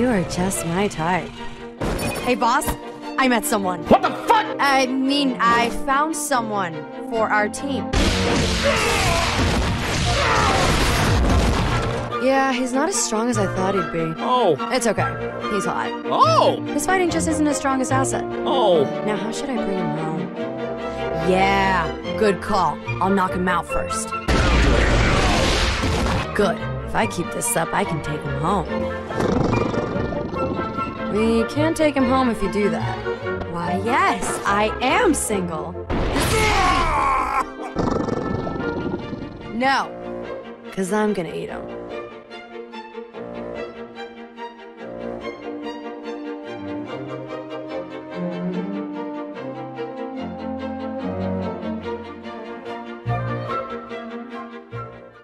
You are just my type. Hey, boss. I met someone. What the fuck? I mean, I found someone for our team. Yeah, he's not as strong as I thought he'd be. Oh. It's okay. He's hot. Oh! His fighting just isn't his strongest asset. Oh. Now, how should I bring him home? Yeah, good call. I'll knock him out first. Good. If I keep this up, I can take him home. We can't take him home if you do that. Why, yes, I am single. No, because I'm gonna eat him.